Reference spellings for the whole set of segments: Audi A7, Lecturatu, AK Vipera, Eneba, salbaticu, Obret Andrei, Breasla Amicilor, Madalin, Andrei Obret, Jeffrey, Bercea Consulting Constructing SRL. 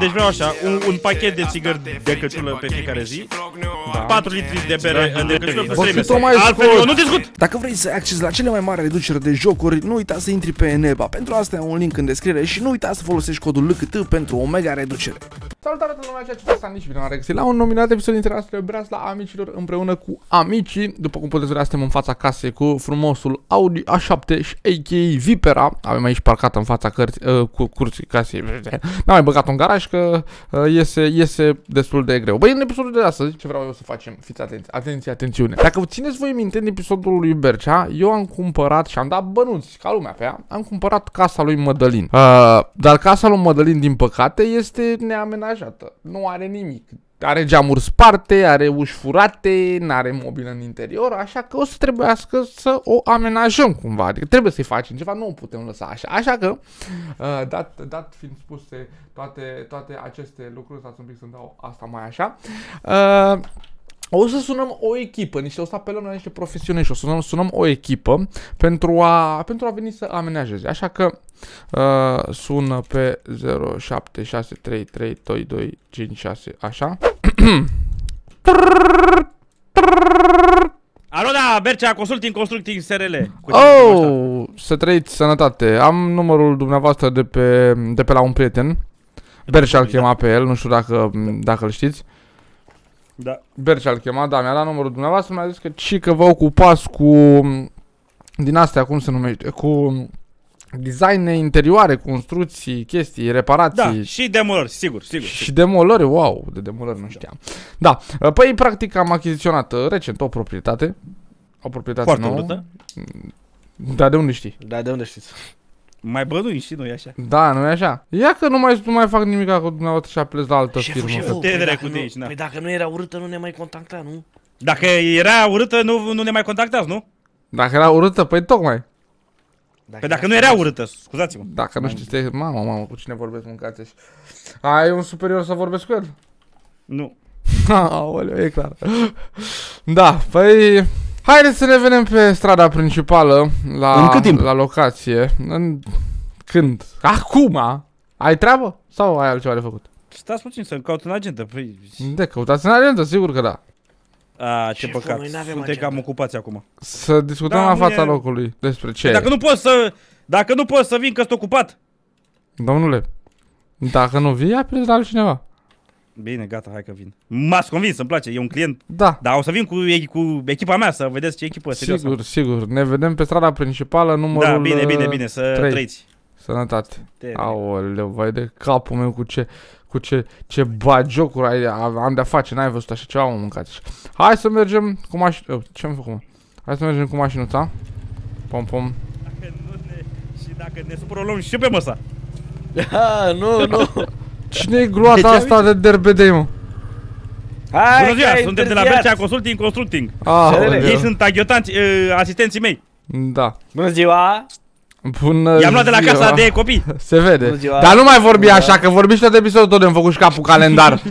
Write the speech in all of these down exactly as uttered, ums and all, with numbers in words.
Deci vreau așa, un, un pachet de țigări de căciulă pe fiecare zi, da. patru litri de bere da. de căciulă pe trei mese. Altfel eu nu discut! Dacă vrei să ai acces la cele mai mari reduceri de jocuri, nu uita să intri pe Eneba. Pentru asta e un link în descriere și nu uita să folosești codul L C T pentru o mega reducere. Salutare toată lumea, aceea ce nici bine am regăsit la un nominat episod dintre astfel Breasla Amicilor împreună cu amicii. După cum puteți vedea, suntem în fața casei cu frumosul Audi A șapte și A K Vipera. Avem aici parcat în fața cărți, uh, cu curții casei. N-am mai băgat un garaj că uh, iese, iese destul de greu. Băi, în episodul de astăzi, ce vreau eu să facem? Fiți atenți, atenție, atențiune. Dacă vă țineți voi minte în episodul lui Bercea, eu am cumpărat și am dat bănuți ca lumea pe ea, am cumpărat casa lui Madalin. Uh, dar casa lui Madalin, din păcate, este neamenajată. Nu are nimic. Are geamuri sparte, are uși furate, n-are mobilă în interior, așa că o să trebuiască să o amenajăm cumva. Adică trebuie să-i facem ceva, nu o putem lăsa așa. Așa că, dat, dat fiind spuse toate, toate aceste lucruri, stați un pic să-mi dau asta mai așa. Uh, O să sunăm o echipă, niște, o să apelăm la niște profesioniști, o să sunăm, sunăm o echipă pentru a, pentru a veni să amenajeze. Așa că uh, sună pe zero șapte șase trei trei doi doi cinci șase, așa. Alo, da, Bercea Consulting Constructing S R L. Oh, să trăiți sănătate. Am numărul dumneavoastră de pe, de pe la un prieten. Bercea îl chema pe el, nu știu dacă, dacă îl știți. Da. Bercea al chemat, da, mi-a dat numărul dumneavoastră, mi-a zis că și că vă ocupați cu din astea, cum se numește, cu designe interioare, construcții, chestii, reparații. Da, și demolări, sigur, sigur. Și sigur. demolări, wow, de demolări nu știam. Da, da. Păi practic am achiziționat recent o proprietate, o proprietate Foarte nouă. Foarte Da, de unde știi? Da, de unde știți? Mai bădui și nu-i așa. Da, nu-i așa. Ia că nu mai, nu mai fac nimic cu dumneavoastră și a plec la altă șeful, firmă. Șeful, păi, dacă nu, aici, păi dacă nu era urâtă, nu ne mai contacta, nu? Dacă era urâtă, nu, nu ne mai contactați, nu? Dacă era urâtă, păi tocmai. Dacă păi dacă nu era urâtă, scuzați-mă. Dacă nu știți, mamă, mamă, cu cine vorbesc, mâncați și... Ai un superior să vorbesc cu el? Nu. Aoleu, e clar. Da, păi... Haideți să ne vedem pe strada principală, la, la locație. În... Când? Acum? Ai treabă? Sau ai altceva de făcut? Stați puțin să-mi caut în agentă, păi... De, căutați în agentă, sigur că da. A, ce păcat, suntem cam ocupați acum. Să discutăm da, la fața e... locului despre ce dacă e. Nu poți să... Dacă nu poți să vin că-s ocupat! Domnule, dacă nu vii, apelezi la altcineva. Bine, gata, hai că vin. M-ați convins, îmi place, e un client. Da. Dar o să vin cu, cu echipa mea, să vedeți ce echipă serioasă. Sigur, sigur. Ne vedem pe strada principală, numărul da, bine, bine, bine, să trei. Trăiți. Sănătate. Aoleu, vai de capul meu cu ce, cu ce, ce bagiocuri ai, am de-a face, n-ai văzut așa ceva, mă, mâncați. Hai să mergem cu mașină. Ce-am făcut, mă? Hai să mergem cu mașinuța. Pom, pom. Dacă nu ne... Și dacă ne supărăm și pe măsa. Ha, nu, nu. Cine-i gloata asta de derbedei, mă? Hai, bună ziua, suntem de la Bercea Consulting Constructing. Ei sunt aghiotanți, asistenții mei. Da. Bună ziua. Bună I-am luat de la casa de copii. Se vede. Dar nu mai vorbi așa, că vorbiști tot episodul tot de-mi făcut și capul calendar.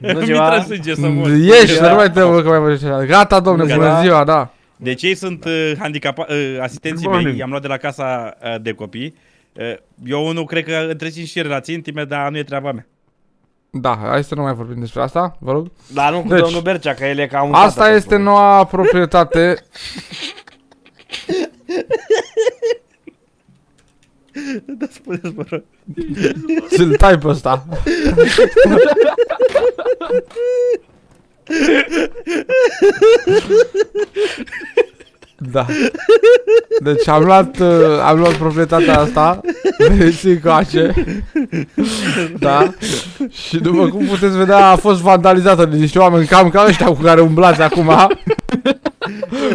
Bună ziua. Mi-i trăsânge să mor. Ești, dar nu mai trebuie că mai vorbești așa. Gata, domne, bună ziua, da. Deci ei sunt asistenții mei, i-am luat de la casa de copii. Eu nu cred că întrețin și relații intime, dar nu e treaba mea. Da, hai să nu mai vorbim despre asta, vă rog. Dar nu cu deci, domnul Bercea, că el e ca un... Asta este noua proprietate. Da, spuneți, vă rog. Ți-l tai pe ăsta. Da. Deci am luat, uh, am luat proprietatea asta de cinci coace. Da. Și după cum puteți vedea a fost vandalizată de niște oameni cam ca ăștia cu care umblați acum.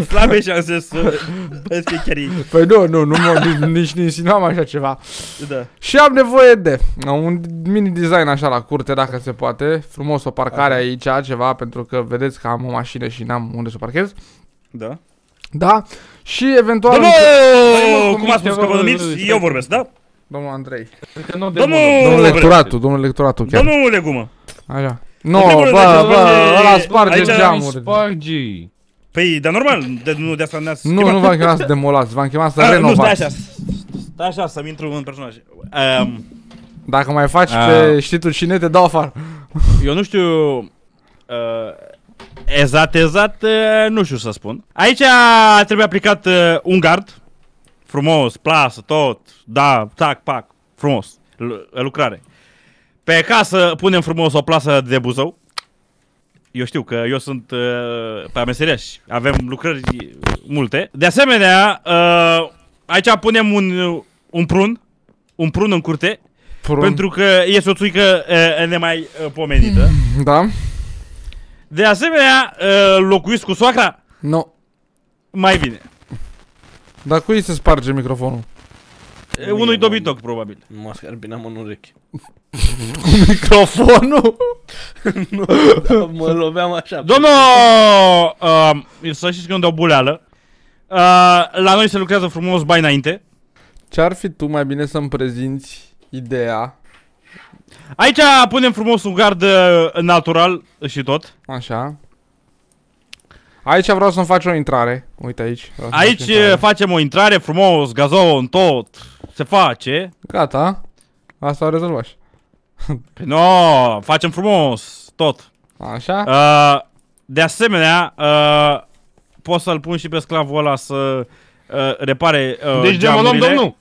Slabe șanse să băscă chiar ei. Păi nu, nu, nu mă, nici nu insinuam așa ceva. Da. Și am nevoie de un mini design așa la curte dacă se poate. Frumos o parcare aici, ceva, pentru că vedeți că am o mașină și n-am unde să o parchez. Da. Da? Și eventual... Domnul! Cum a spus că vă numiți? Eu vorbesc, da? Domnul Andrei. Domnul... Domnul Lecturatul, domnul Lecturatul chiar. Domnul Legumă. Așa. No, bă, bă, ăla sparge geamuri. Sparge. Păi, dar normal, nu de asta ne-ați chemat. Nu, nu v-am chemat să demolați, v-am chemat să renovați. Nu, stai așa, stai așa, să-mi intru în personaj. Dacă mai faci A. pe știi tu cine, te dau afară. Eu nu știu uh, Exact, exact uh, nu știu să spun. Aici trebuie aplicat uh, un gard. Frumos, plasă, tot. Da, tac, pac, frumos. Lucrare. Pe casă punem frumos o plasă de Buzău. Eu știu că eu sunt uh, pe meseriaș. Avem lucrări multe. De asemenea, uh, aici punem un, un prun. Un prun în curte. Prun. Pentru că este o țuică uh, nemai uh, pomenită. Da. De asemenea, uh, locuiți cu soacra? Nu. No. Mai bine. Dar cui se sparge microfonul? Unui dobitoc, probabil. M-a scarbinat în ureche. Cu microfonul? Nu, da, mă loveam așa. Domnul, uh, să știți că nu dau buleală. Uh, la noi se lucrează frumos bai înainte. Ce-ar fi tu mai bine să-mi prezinți ideea? Aici punem frumos un gard natural și tot. Așa. Aici vreau să-mi faci o intrare. Uite aici. Aici facem o intrare frumos, gazon, tot. Se face. Gata. Asta o rezolvași. No, facem frumos tot. Așa. Uh, de asemenea, uh, pot să-l pun și pe sclavul ăla să uh, repare uh, deci geamurile. Deci domnul.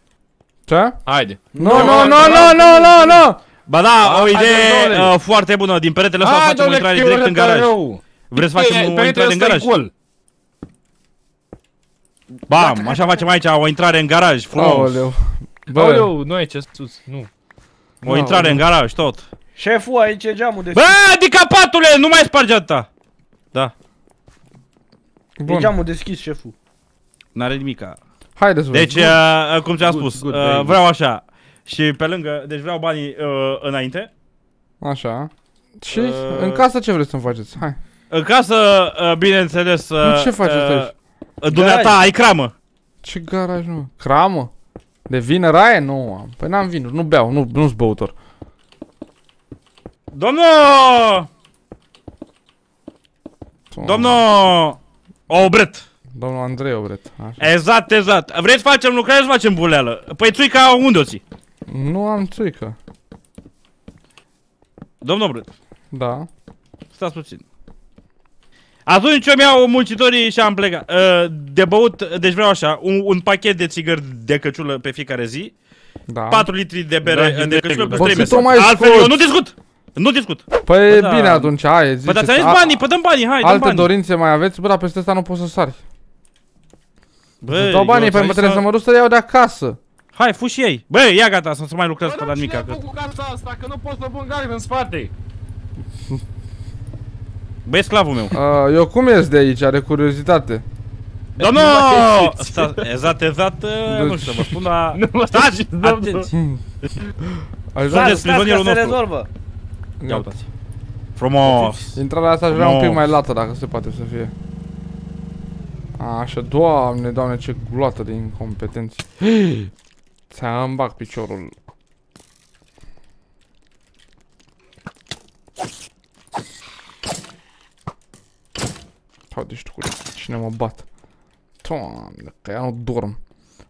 Ce? Haide. Nu, nu, nu, nu, nu, nu, nu. Ba da, o idee uh, foarte bună. Din peretele ăsta facem o intrare direct în garaj. Vreți să facem o intrare în garaj? Bam, așa facem aici o intrare în garaj, frumos. Bă, nu e ce sus, nu. O intrare în garaj, tot. Șeful, aici e geamul de... Bă, dicapatule, nu mai sparge atâta. Da. E geamul deschis, șeful. N-are nimica. Haideți, vă. Deci, cum ți-am spus, vreau așa. Și pe lângă, deci vreau banii înainte. Așa. Și în casă ce vreți să-mi faceți? Hai. În casă, bineînțeles... Ce faceți aici? Dumneata, ai cramă. Ce garaj, nu? Cramă? De vină raie? Nu am. Păi n-am vinuri, nu beau, nu, nu-s băutor. Domnul! Domnul... Obret. Domnul Andrei Obret. Așa. Exact, exact. Vreți să facem lucrare sau să facem buleală? Păi țuica unde o ții? Nu am țuică. Domnul Obret. Da. Stați puțin. Atunci eu mi-au muncitorii și am plecat. De băut, deci vreau așa, un, un pachet de țigări de căciulă pe fiecare zi. Da. patru litri de bere da, de căciulă pe trei mese. Altfel eu nu discut! Nu discut! Păi da. Bine atunci, hai ziceți. Păi dați ales banii, păi dăm banii, hai, dăm banii. Alte dorințe mai aveți? Bă, dar peste asta nu poți să sari. Bă, dau banii, păi mă trebuie să mă duc să iau de acasă. Hai, fugi și ei. Bă, ia gata, să nu mai lucrez pe la nimic. Bă, nu știu cu casa asta, că nu pot să pun gard în spate. Băi, sclavul meu. Uh, eu cum ies de aici? Are curiozitate. Domnul! Exact, exact, nu știu să vă spun, dar... Stați! Atenți! Stați ca se rezolvă! Ia uitați. Frumos! Intrarea asta aș vrea un pic mai lată, dacă se poate să fie. Așa, doamne, doamne, ce gloată de incompetență. Ți-am bag piciorul. Sau de știu cu cine mă bat. Doamne, că ea nu dorm.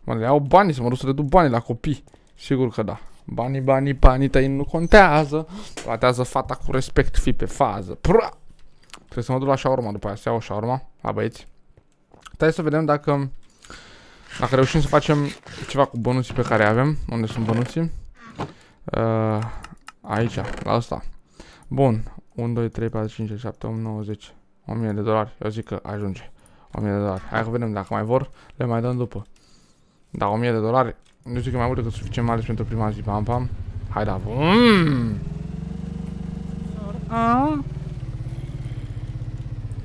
Mă, le iau banii, să mă duc să le duc banii la copii. Sigur că da. Banii, banii, banii tăi nu contează. Tratează fata cu respect, fi pe fază. Prua! Trebuie să mă duc la șaorma după aia, să iau șaorma la băieți. Stai să vedem dacă Dacă reușim să facem ceva cu bănuții pe care avem. Unde sunt bănuții? Aici, la asta. Bun, unu, doi, trei, patru, cinci, șase, șapte, opt, nouă, zece. o mie de dolari, eu zic că ajunge. o mie de dolari, hai că vedem, dacă mai vor, le mai dăm după. Dar o mie de dolari, nu zic că mai mult decât suficient, mai ales pentru prima zi, pam, pam. Hai da, bun.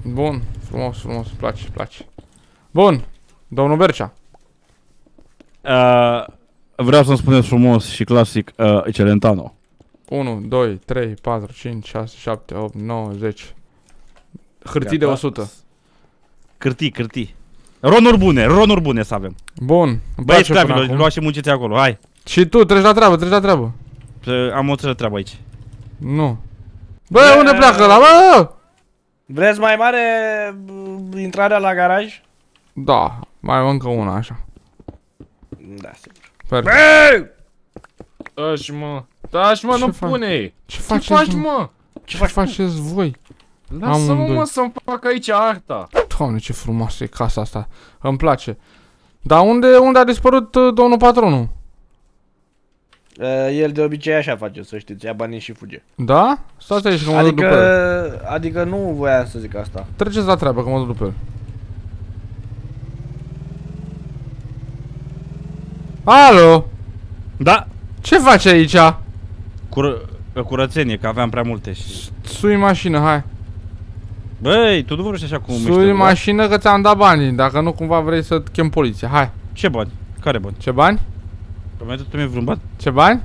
Bun, frumos, frumos, place, place. Bun, domnul Bercea. uh, Vreau să-mi spuneți frumos și clasic uh, Celentano. unu, doi, trei, patru, cinci, șase, șapte, opt, nouă, zece. Hârtii de o sută. Hârtii, hârtii. Ronuri bune, ronuri bune să avem. Bun. Băi, sclavilor, luați și munciți acolo, hai. Și tu, treci la treabă, treci la treabă. Am o țără treabă aici. Nu. Bă, unde pleacă ăla, bă? Vreți mai mare intrarea la garaj? Da, mai am încă una, așa. Da, sigur. Bă! Taci, mă. Taci, mă, nu pune. Ce faci, mă? Ce faceți voi? Lasă-mă, mă, să-mi fac aici arta. Doamne, ce frumoasă e casa asta. Îmi place. Dar unde, unde a dispărut uh, domnul patronul? Uh, el de obicei așa face, să știți, ia banii și fuge. Da? Stați aici că mă duc după el. Adică nu voiam să zic asta. Treceți la treabă că mă duc după el. Alo? Da? Ce faci aici? Cură... curățenie, că aveam prea multe și... Sui mașină, hai. Băi, tu nu vorbești așa cu mișto. Sui mașină că ți-am dat banii, dacă nu cumva vrei să chem poliția, hai. Ce bani? Care bani? Ce bani? Am mai dat tu mie vreun bani? Ce bani?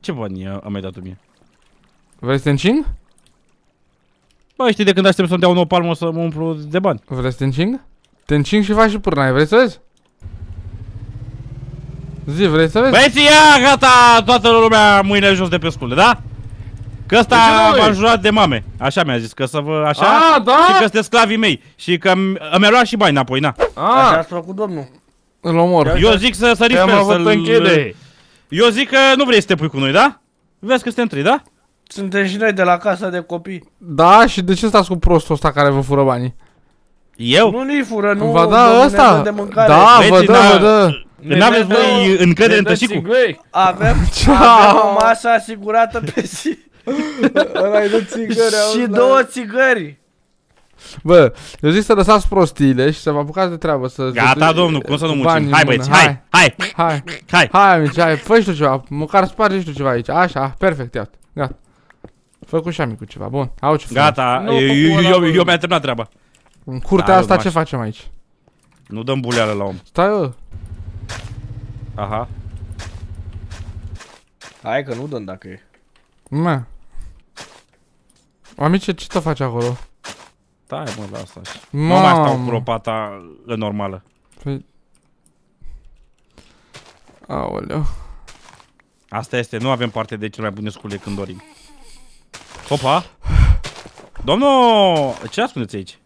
Ce bani am mai dat tu mie? Vrei să te încing? Băi, știi de când aștept să-mi dea o nouă palmă să mă umplu de bani. Vrei să te încing? Te încing și faci și pârnaie, vrei să vezi? Zi, vrei să vezi? Băieții, ia, gata, toată lumea mâinile jos de pe sculde, da? Că ăsta m-a jurat de mame, așa mi-a zis, că să vă, așa, a, da? Și că sunteți sclavii mei, și că mi-a luat și bani înapoi, na. A, așa ați făcut domnul. Îl omor. Eu zic să săriți pe să-l... Eu zic că nu vrei să te pui cu noi, da? Vezi că suntem trei, da? Suntem și noi de la casa de copii. Da, și de ce stați cu prostul ăsta care vă fură banii? Eu? Nu ni fură, nu. Vă da ăsta? Da, vă dă, vă dă. N-aveți voi încredere în tășicu? Avem o masă asigurată pe zi. Și două țigări. Bă, eu zic să lăsați prostiile și să vă apucați de treabă să... Gata, domnul, cum să nu muncim? Hai, băieți, hai, hai, hai, hai, hai, amici, hai, fă și tu ceva, măcar spargi și tu ceva aici, așa, perfect, iată, gata. Fă cu șamicul ceva, bun, au ce faci. Gata, eu mi-am terminat treaba. În curtea asta ce facem aici? Nu dăm buleală la om. Stai, bă. Aha. Hai că nu dăm dacă e. Mă. Amice, ce te faci acolo? Stai, mă, lasă așa. Nu mai stau cu lopata normală. Păi... Aoleu. Asta este, nu avem parte de cel mai bune scule când dorim. Opa! Domnul, ce ascundeți aici?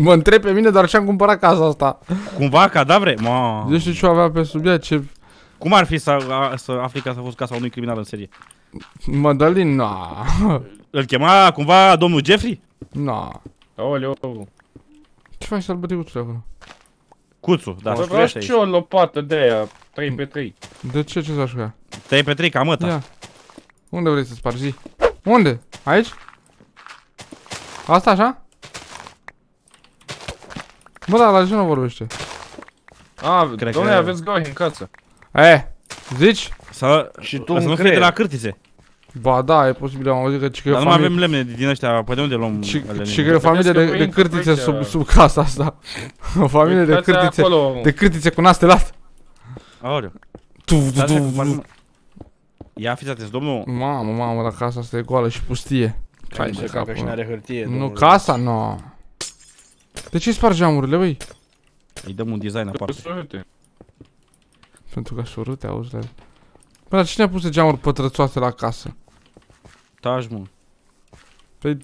Mă întreb pe mine, dar și-am cumpărat casa asta. Cumva cadavre? Ma. Nu știu ce avea pe subiect, ce... Cum ar fi să, a, să afli că asta a fost casa unui criminal în serie? Madalin, na. Îl chema cumva domnul Jeffrey? Na. Aoleu. Ce faci să-l băti cuțul acolo? Cuțul, dar să vreau și o lopată de aia, trei pe trei. De ce? Ce faci cu ea? trei pe trei, cam ăta. Ia. Unde vrei să spargi? Unde? Aici? Asta așa? Bă, da, la ce nu vorbește? A, domnule, aveți goi în casă. E, zici? Să nu fie de la cârtițe. Ba da, e posibil, am auzit că... Dar nu avem lemne din ăștia, pe de unde luăm lemne? Și că e o familie de cârtițe sub casa asta. O familie de cârtițe, de cârtițe cu nas telat. Aoleu. Ia, fiți atenți, domnul. Mamă, mamă, dar casa asta e goală și pustie. Nu, casa, nu. De ce spargi geamurile, băi? Îi dăm un design aparte. Pentru că surâte, auzi, dar... Bă, dar cine a pus geamuri pătrățoase la casă? Taci, mă. Păi...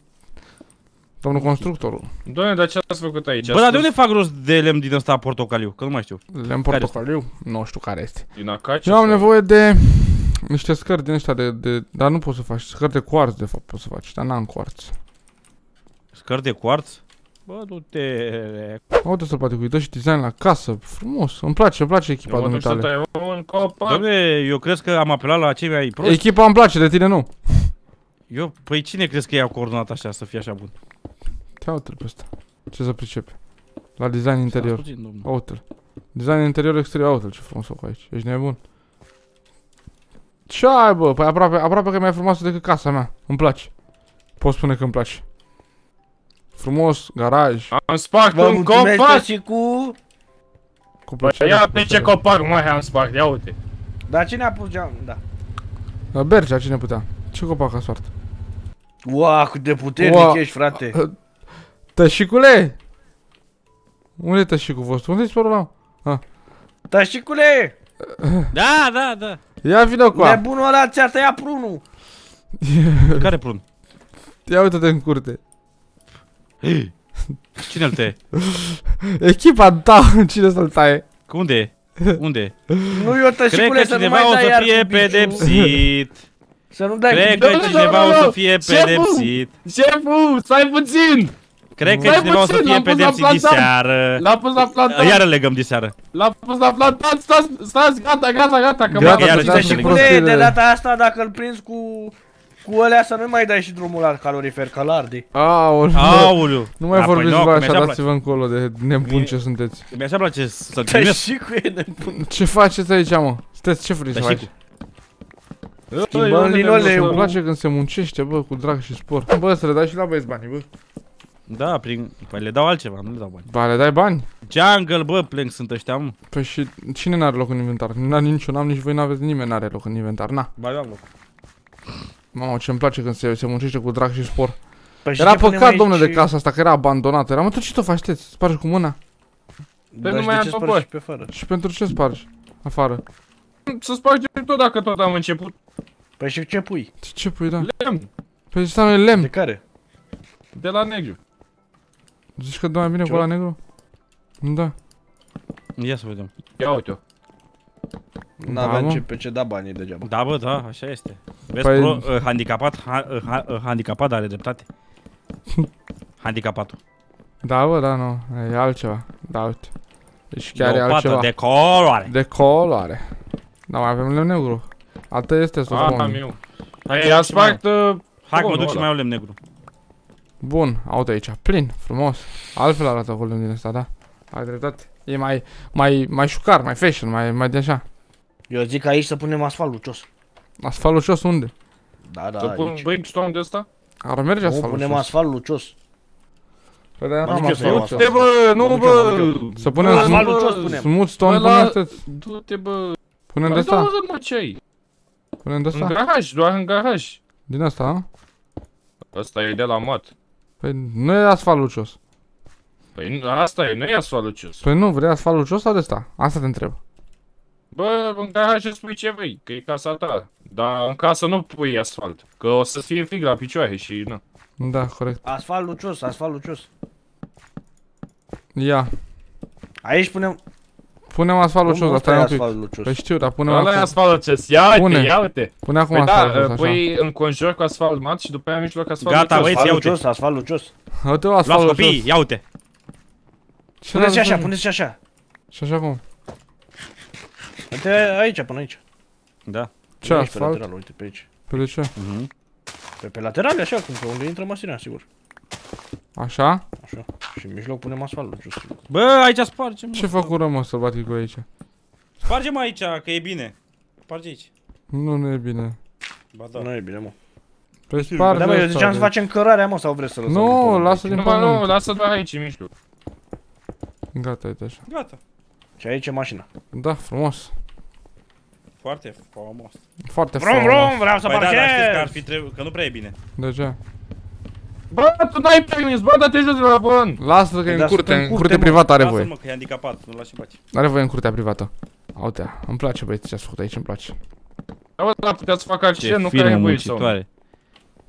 Domnul constructorul. Doamne, dar ce ați făcut aici? Bă, dar de unde fac rost de lemn din ăsta portocaliu? Că nu mai știu. Lemn portocaliu? Nu știu care este. Din acacia? Eu am nevoie de... niște scări din ăștia de... de... Dar nu poți să faci. Scări de cuarț, de fapt, poți să faci. Dar n-am cuarț. Scări de cuarț? Bă, du-te... Aude să-l poate cu și design la casă, frumos, îmi place, îmi place echipa dumneavoastră. Doamne, eu cred că am apelat la cei mai proști. Echipa îmi place, de tine nu. Eu, păi cine crezi că i-a coordonat așa, să fie așa bun? Te aută-l pe ăsta, ce să pricepe. La design interior, aută-l. Design interior, exterior, aută-l, ce frumos fac aici, ești nebun. Ce ai, bă, păi aproape, aproape că e mai frumoasă decât casa mea, îmi place. Pot spune că îmi place. Frumos, garaj. Am spart un copac și cu... Cu plăcere. Ia pe ce copac mai am spart, ia uite. Dar cine a pus geam? Da. La Bercea cine putea? Ce copac a spart? Uau, cât de puternic ești, frate. Tășicule! Unde e tășicul vostru? Unde-i sporul ăla? Tășicule! Da, da, da. Ia vină cu a. Nebunul ăla ți-a tăiat prunul. Care prun? Ia uite-te în curte. Cine-l taie? Echipa ta, cine să-l taie? Unde e? Unde? Nu, eu tășicule, să nu mai dai. Cred că cineva o să fie pedepsit. Să nu dai. Cred că cineva o să fie pedepsit. Șeful, stai puțin. Cred că cineva o să fie pedepsit diseară. L-a pus la plantat. Iară legăm diseară. L-a pus la plantat, stați, stați, gata, gata, gata. Gata, șefule, de data asta dacă îl prinzi cu... Cu alea să nu mai dai și drumul la calorifer, că l-arde. Aoleu. Nu mai vorbiți voi așa, dați-vă încolo de nebun ce sunteți. Mi-așa place să primesc. Stai și cu ei nebun. Ce faceți aici, mă? Sunteți ce vrei să faci? Schimbăm linoleul. Îmi place când se muncește, bă, cu drag și spor. Bă, să le dai și la băieți banii, bă. Da, prin... Păi le dau altceva, nu le dau bani. Ba, le dai bani? Jungle, bă, plâng sunt ăștia, mă. Păi și cine n-are loc în inventar? N-are niciun am, nici voi n-aveți, nimeni n-are loc în inventar, na. Ba, eu am loc. Mamă, ce-mi place când se, se muncește cu drag și spor. Păi era păcat, domnule, de casa asta, că era abandonată. Era, mă, tu ce tot faci, te spargi cu mâna? Păi nu mai am făcut. Și, pe și pentru ce spargi afară? Să spargem tot dacă tot am început. Păi și ce pui? Ce pui, da? Lemn. Păi ăsta nu e lemn. De care? De la negru. Zici că dă mai bine ce cu ăla negru? Da. Ia să vedem. Ia uite-o. N-aveam ce pe ce da banii degeaba. Da, bă, da, așa este. Vezi, păi... pro, uh, handicapat, ha, uh, handicapat are dreptate. Handicapatul. Da, bă, da, nu, e altceva. Da, uite. Deci chiar e, e altceva. De coloare. De coloare. Da, mai avem lemn negru. Atât este să o spun. Ia spart... Hai că mă duc și mai au lemn negru. Bun, aute aici, plin, frumos. Altfel arată cu lemn din ăsta, da. Ai dreptate. E mai, mai, mai șucar, mai fashion, mai, mai de așa. Eu zic aici să punem asfalt lucios. Asfalt lucios unde? Da, da, să pun brickstone de ăsta? Ar merge asfalt lucios. Punem asfalt lucios. Păi de-aia n-am asfalt lucios. Du-te bă, nu bă! Să punem asfalt lucios, punem. Smooth stone, punem astea. Du-te bă! Punem de ăsta? Punem de ăsta? În garaj, doar în garaj. Din ăsta, a? Ăsta e de la mat. Păi nu e asfalt lucios. Păi asta e, nu e asfalt lucios. Păi nu, vrei asfalt lucios sau de ăsta? Asta te întreb. Bă, în garaj îți pui ce vrei, că e casa ta. Dar în casă nu pui asfalt, că o să fie frig la picioare și nu. Da, corect. Asfalt lucios, asfalt lucios. Ia. Aici punem... Punem asfalt lucios, dar stai un pic. Păi știu, dar punem asfalt. Ăla e asfalt lucios, ia-te, ia-te. Pune acum asfalt lucios, așa. Păi înconjur cu asfalt mat și după aia în mijloc asfalt lucios. Gata, băieți, ia-te. Asfalt lucios, asfalt lucios. Ia-te. Puneți și așa, puneți și așa. Și așa cum? Uite aici, până aici. Da. Ce asfalt? Pe lateral, uite pe aici. Pe de ce? Mhm. Pe, pe laterale, așa, cum că unde intră mașina, sigur. Așa? Așa. Și în mijloc punem asfaltul, jos. Bă, aici spargem. Ce fac cu rămas sălbaticul aici? Spargem aici, că e bine. Sparge aici. Nu, nu e bine. Ba da. Nu e bine, mă. Păi spargem. Da, bă, eu ziceam să facem cărarea, mă, sau vreți să lăsăm? Nu, lasă din până. Nu, lasă doar aici, în mijloc. Gata, uite așa. Gata. Și aici e mașina. Da, frumos. Foarte frumos. Foarte frumos. Vrum, vrum, vreau să parchez. Păi da, dar știți că ar fi trebuit, că nu prea e bine. De ce? Bă, tu n-ai permis, bă, dar te jos de la bun. Lasă-l că e în curte, în curte privată are voie. Lasă-l, mă, că e handicapat, nu-l lași în pace. Are voie în curtea privată. Uite, îmi place, băieți, ce-ați făcut aici, îmi place. Da, bă, dar puteați să fac altceva, nu care e voie sau. Ce firmă muncitoare.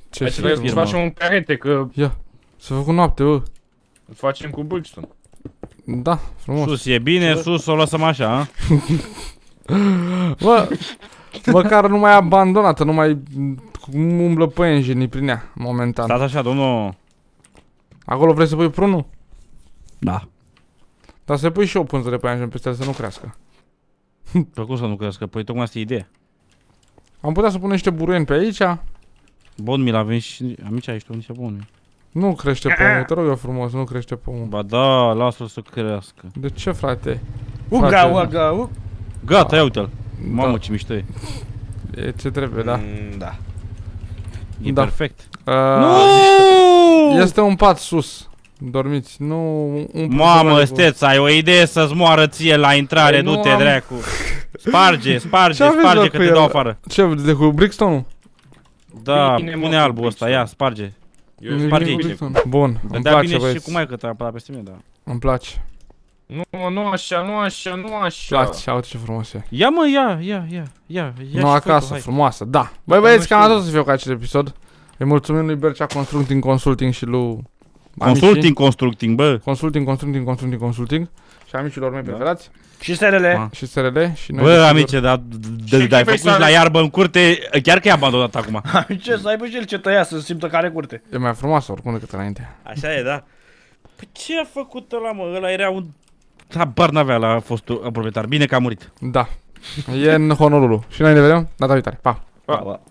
Ce firmă. Hai să facem un carete, că... Ia, să fac o noapte, bă. Îl facem cu Bulkston. Da, frumos. Sus e bine, sus o lăsăm așa, a? Bă, măcar nu mai abandonată, nu mai umblă păienjenii prin ea, momentan. Stați așa, domnul. Acolo vrei să pui prunul? Da. Dar să pui și o pânză de păienjen peste să nu crească. Pe cum să nu crească? Păi tocmai asta e ideea. Am putea să punem niște buruieni pe aici. Bun, mi-l avem și amici aici, unde se pune. Nu crește pomul, te rog eu frumos, nu crește pomul. Ba da, lasă-l să crească. De ce, frate? Uga, uga, uga. Gata, ia uite-l. Mamă, ce mișto e. E ce trebuie, da? Da. E perfect. Nuuuu! Este un pat sus. Dormiți, nu... Mamă, steța, ai o idee să-ți moară ție la intrare, du-te, dracu. Sparge, sparge, sparge că te dau afară. Ce, de cu brickstone-ul? Da, pune albul ăsta, ia, sparge. Bun, îmi place, băieți. Și cu maică ta peste mine, da. Îmi place. Nu, nu așa, nu așa, nu așa. Îmi place, uite ce frumos e. Ia mă, ia, ia, ia, ia. Nu acasă, frumoasă, da. Băi băieți, cam atât o să fie cu acest episod. Îi mulțumim lui Bercea Consulting Constructing și lui Consulting Constructing, bă. Consulting Constructing Constructing Consulting. și amicilor mei preferați. Și S R L. Și S R L. Și noi. Bă, amice, dar dai făcut la iarbă în curte, chiar că e abandonat acum. Amice, să aibă și el ce tăia, să simtă care curte. E mai frumoasă oricum decât înainte. Așa e, da. Păi ce a făcut ăla, mă? Ăla era un... Habar n-avea la fostul proprietar. Bine că a murit. Da. E în honorul lui. Și noi ne vedem data viitoare. Pa! Pa!